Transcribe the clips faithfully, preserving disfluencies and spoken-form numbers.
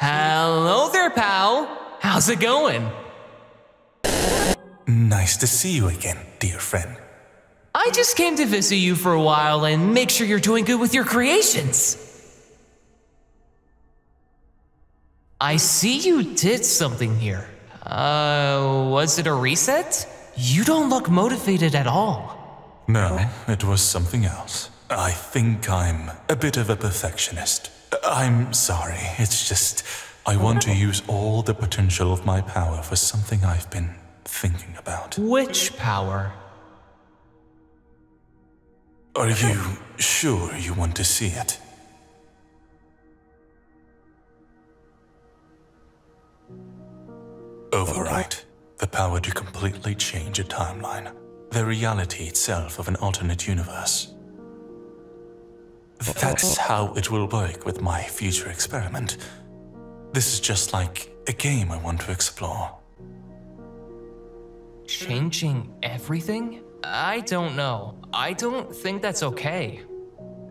Hello there, pal. How's it going? Nice to see you again, dear friend. I just came to visit you for a while and make sure you're doing good with your creations. I see you did something here. Uh, was it a reset? You don't look motivated at all. No, it was something else. I think I'm a bit of a perfectionist. I'm sorry, it's just I want to use all the potential of my power for something I've been thinking about. Which power? Are you sure you want to see it? Override. The power to completely change a timeline. The reality itself of an alternate universe. That's how it will work with my future experiment. This is just like a game I want to explore. Changing everything? I don't know. I don't think that's okay.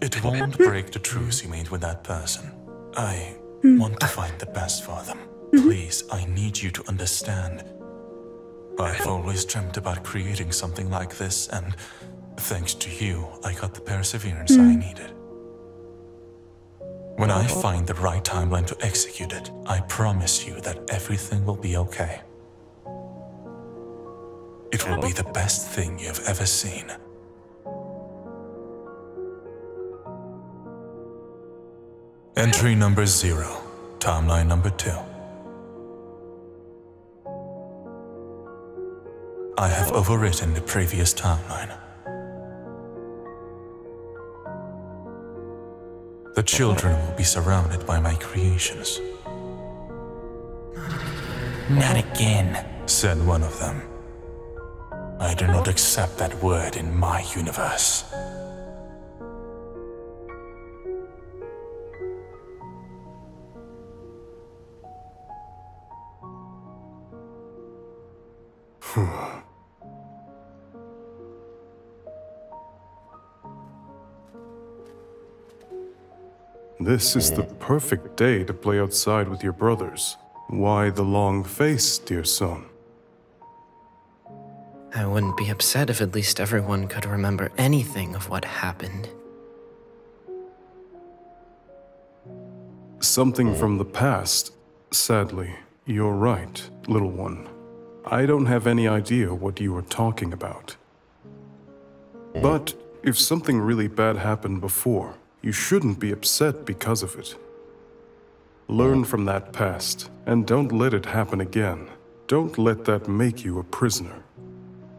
It won't break the truce you made with that person. I want to find the best for them. Please, I need you to understand. I've always dreamt about creating something like this, and thanks to you, I got the perseverance I needed. When I find the right timeline to execute it, I promise you that everything will be okay. It will be the best thing you've ever seen. Entry number zero, timeline number two. I have overwritten the previous timeline. The children will be surrounded by my creations. Not again, said one of them. I do not accept that word in my universe. This is the perfect day to play outside with your brothers. Why the long face, dear son? I wouldn't be upset if at least everyone could remember anything of what happened. Something from the past. Sadly, you're right, little one. I don't have any idea what you were talking about. But if something really bad happened before, you shouldn't be upset because of it. Learn from that past, and don't let it happen again. Don't let that make you a prisoner.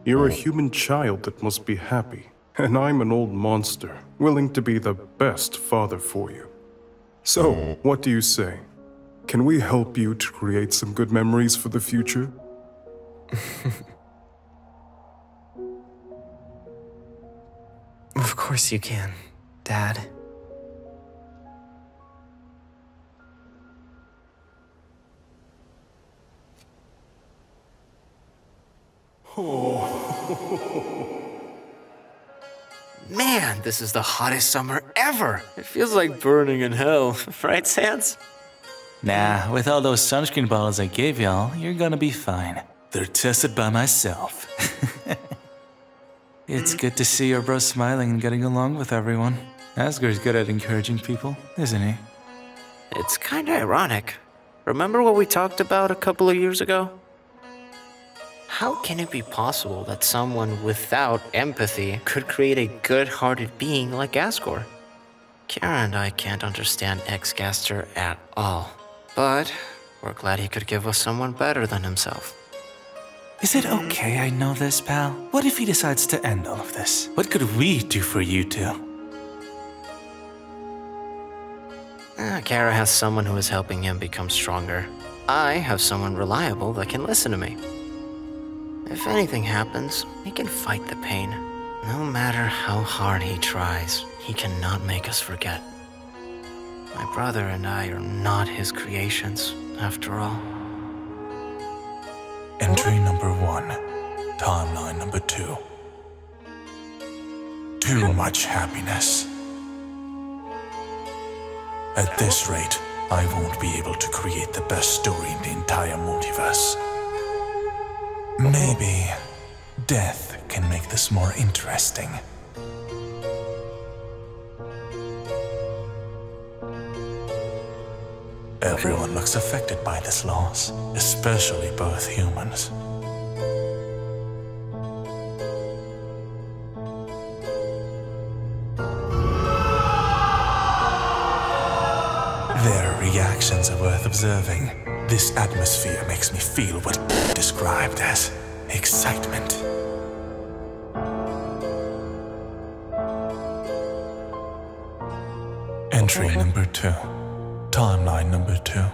You're a human child that must be happy, and I'm an old monster, willing to be the best father for you. So, what do you say? Can we help you to create some good memories for the future? Of course you can, Dad. Oh. Man, this is the hottest summer ever. It feels like burning in hell, right, Sans? Nah, with all those sunscreen bottles I gave y'all, you're gonna be fine. They're tested by myself. It's good to see your bro smiling and getting along with everyone. Asgore's good at encouraging people, isn't he? It's kinda ironic. Remember what we talked about a couple of years ago? How can it be possible that someone without empathy could create a good-hearted being like Asgore? Kara and I can't understand XGaster at all, but we're glad he could give us someone better than himself. Is it okay I know this, pal? What if he decides to end all of this? What could we do for you two? Uh, Kara has someone who is helping him become stronger. I have someone reliable that can listen to me. If anything happens, he can fight the pain. No matter how hard he tries, he cannot make us forget. My brother and I are not his creations, after all. Entry number one, timeline number two. Too much happiness. At this rate, I won't be able to create the best story in the entire multiverse. Maybe death can make this more interesting. Everyone looks affected by this loss, especially both humans. Their reactions are worth observing. This atmosphere makes me feel what described as excitement. Entry number two. Timeline number two.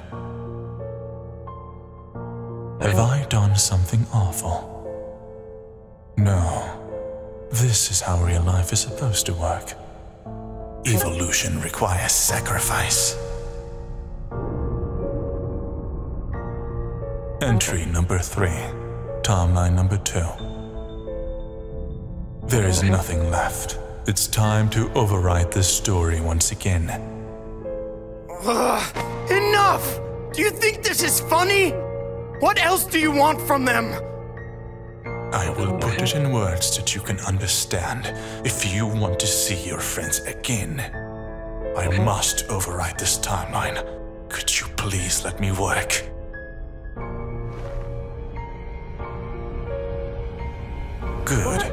Have I done something awful? No. This is how real life is supposed to work. Evolution requires sacrifice. Entry number three, timeline number two. There is nothing left. It's time to overwrite this story once again. Ugh, enough! Do you think this is funny? What else do you want from them? I will put it in words that you can understand. If you want to see your friends again, I must overwrite this timeline. Could you please let me work? Good.